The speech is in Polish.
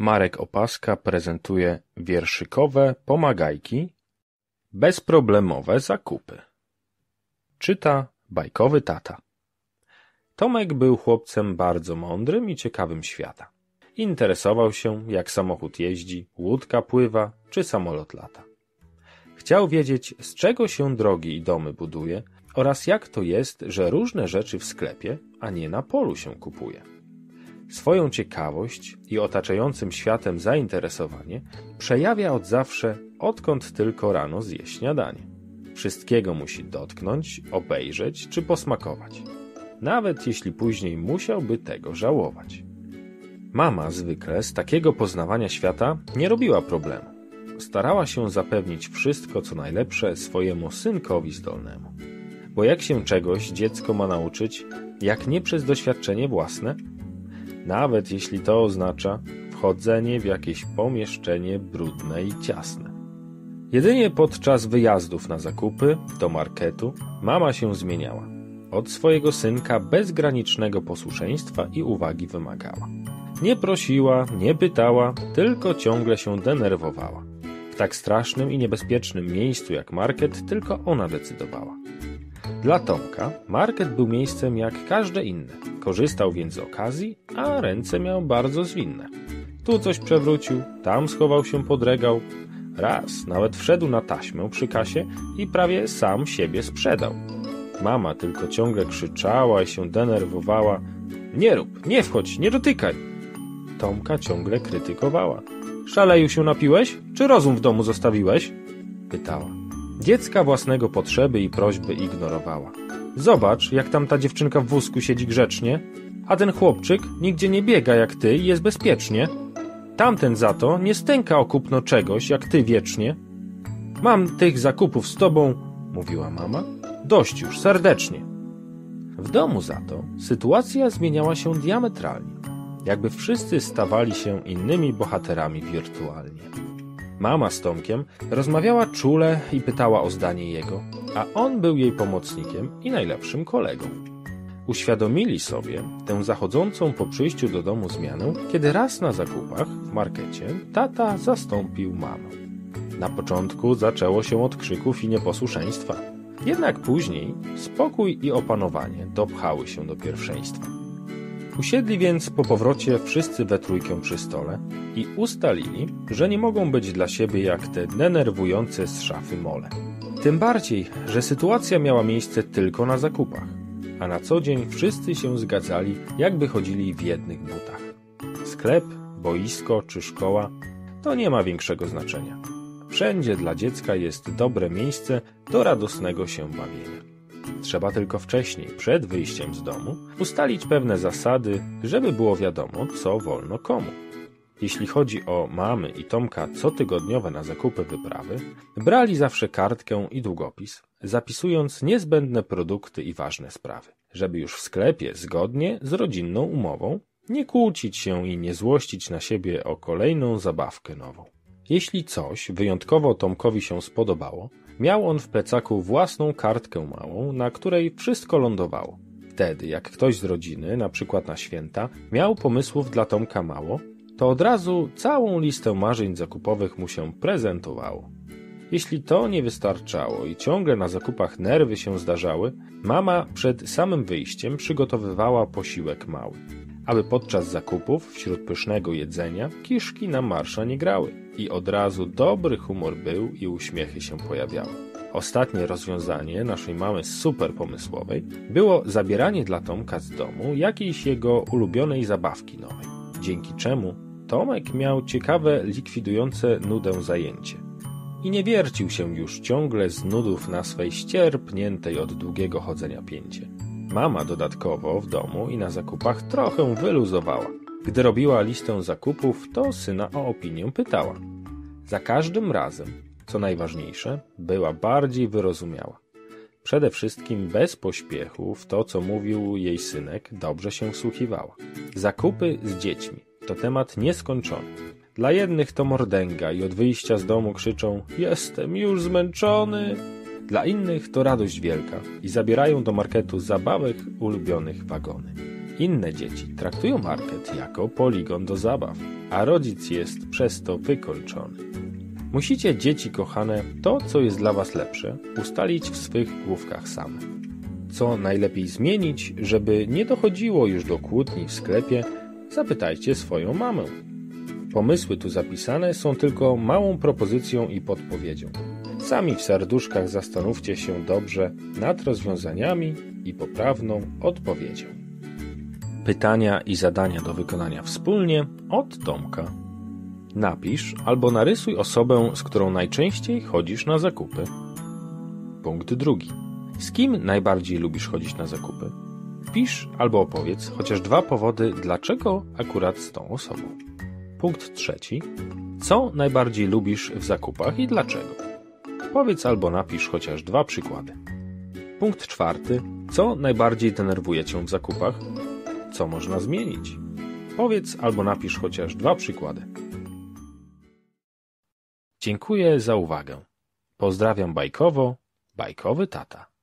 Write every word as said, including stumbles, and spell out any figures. Marek Opaska prezentuje Wierszykowe Pomagajki. Bezproblemowe zakupy. Czyta Bajkowy Tata. Tomek był chłopcem bardzo mądrym i ciekawym świata. Interesował się, jak samochód jeździ, łódka pływa czy samolot lata. Chciał wiedzieć, z czego się drogi i domy buduje oraz jak to jest, że różne rzeczy w sklepie, a nie na polu się kupuje. Swoją ciekawość i otaczającym światem zainteresowanie przejawia od zawsze, odkąd tylko rano zje śniadanie. Wszystkiego musi dotknąć, obejrzeć czy posmakować, nawet jeśli później musiałby tego żałować. Mama zwykle z takiego poznawania świata nie robiła problemu. Starała się zapewnić wszystko, co najlepsze swojemu synkowi zdolnemu. Bo jak się czegoś dziecko ma nauczyć, jak nie przez doświadczenie własne? Nawet jeśli to oznacza wchodzenie w jakieś pomieszczenie brudne i ciasne. Jedynie podczas wyjazdów na zakupy do marketu mama się zmieniała. Od swojego synka bezgranicznego posłuszeństwa i uwagi wymagała. Nie prosiła, nie pytała, tylko ciągle się denerwowała. W tak strasznym i niebezpiecznym miejscu jak market tylko ona decydowała. Dla Tomka market był miejscem jak każde inne, korzystał więc z okazji, a ręce miał bardzo zwinne. Tu coś przewrócił, tam schował się pod regał. Raz nawet wszedł na taśmę przy kasie i prawie sam siebie sprzedał. Mama tylko ciągle krzyczała i się denerwowała. Nie rób, nie wchodź, nie dotykaj. Tomka ciągle krytykowała. Szaleju się napiłeś? Czy rozum w domu zostawiłeś? Pytała. Dziecka własnego potrzeby i prośby ignorowała. Zobacz, jak tam ta dziewczynka w wózku siedzi grzecznie, a ten chłopczyk nigdzie nie biega jak ty i jest bezpiecznie. Tamten za to nie stęka o kupno czegoś jak ty wiecznie. Mam tych zakupów z tobą, mówiła mama, dość już serdecznie. W domu za to sytuacja zmieniała się diametralnie, jakby wszyscy stawali się innymi bohaterami wirtualnie. Mama z Tomkiem rozmawiała czule i pytała o zdanie jego, a on był jej pomocnikiem i najlepszym kolegą. Uświadomili sobie tę zachodzącą po przyjściu do domu zmianę, kiedy raz na zakupach w markecie tata zastąpił mamę. Na początku zaczęło się od krzyków i nieposłuszeństwa, jednak później spokój i opanowanie dopchały się do pierwszeństwa. Usiedli więc po powrocie wszyscy we trójkę przy stole i ustalili, że nie mogą być dla siebie jak te denerwujące z szafy mole. Tym bardziej, że sytuacja miała miejsce tylko na zakupach, a na co dzień wszyscy się zgadzali, jakby chodzili w jednych butach. Sklep, boisko czy szkoła to nie ma większego znaczenia. Wszędzie dla dziecka jest dobre miejsce do radosnego się bawienia. Trzeba tylko wcześniej, przed wyjściem z domu, ustalić pewne zasady, żeby było wiadomo, co wolno komu. Jeśli chodzi o mamy i Tomka cotygodniowe na zakupy wyprawy, brali zawsze kartkę i długopis, zapisując niezbędne produkty i ważne sprawy, żeby już w sklepie, zgodnie z rodzinną umową, nie kłócić się i nie złościć na siebie o kolejną zabawkę nową. Jeśli coś wyjątkowo Tomkowi się spodobało, miał on w plecaku własną kartkę małą, na której wszystko lądowało. Wtedy, jak ktoś z rodziny, na przykład na święta, miał pomysłów dla Tomka mało, to od razu całą listę marzeń zakupowych mu się prezentowało. Jeśli to nie wystarczało i ciągle na zakupach nerwy się zdarzały, mama przed samym wyjściem przygotowywała posiłek mały, aby podczas zakupów wśród pysznego jedzenia kiszki na marsza nie grały i od razu dobry humor był i uśmiechy się pojawiały. Ostatnie rozwiązanie naszej mamy super pomysłowej było zabieranie dla Tomka z domu jakiejś jego ulubionej zabawki nowej, dzięki czemu Tomek miał ciekawe, likwidujące nudę zajęcie i nie wiercił się już ciągle z nudów na swej ścierpniętej od długiego chodzenia pięcie. Mama dodatkowo w domu i na zakupach trochę wyluzowała. Gdy robiła listę zakupów, to syna o opinię pytała. Za każdym razem, co najważniejsze, była bardziej wyrozumiała. Przede wszystkim bez pośpiechu w to, co mówił jej synek, dobrze się wsłuchiwała. Zakupy z dziećmi to temat nieskończony. Dla jednych to mordęga i od wyjścia z domu krzyczą „Jestem już zmęczony”. Dla innych to radość wielka i zabierają do marketu zabawek ulubionych wagony. Inne dzieci traktują market jako poligon do zabaw, a rodzic jest przez to wykończony. Musicie, dzieci kochane, to, co jest dla was lepsze, ustalić w swych główkach same. Co najlepiej zmienić, żeby nie dochodziło już do kłótni w sklepie, zapytajcie swoją mamę. Pomysły tu zapisane są tylko małą propozycją i podpowiedzią. Sami w serduszkach zastanówcie się dobrze nad rozwiązaniami i poprawną odpowiedzią. Pytania i zadania do wykonania wspólnie od Tomka. Napisz albo narysuj osobę, z którą najczęściej chodzisz na zakupy. Punkt drugi. Z kim najbardziej lubisz chodzić na zakupy? Pisz albo opowiedz chociaż dwa powody, dlaczego akurat z tą osobą. Punkt trzeci. Co najbardziej lubisz w zakupach i dlaczego? Powiedz albo napisz chociaż dwa przykłady. Punkt czwarty. Co najbardziej denerwuje cię w zakupach? Co można zmienić? Powiedz albo napisz chociaż dwa przykłady. Dziękuję za uwagę. Pozdrawiam bajkowo, Bajkowy Tata.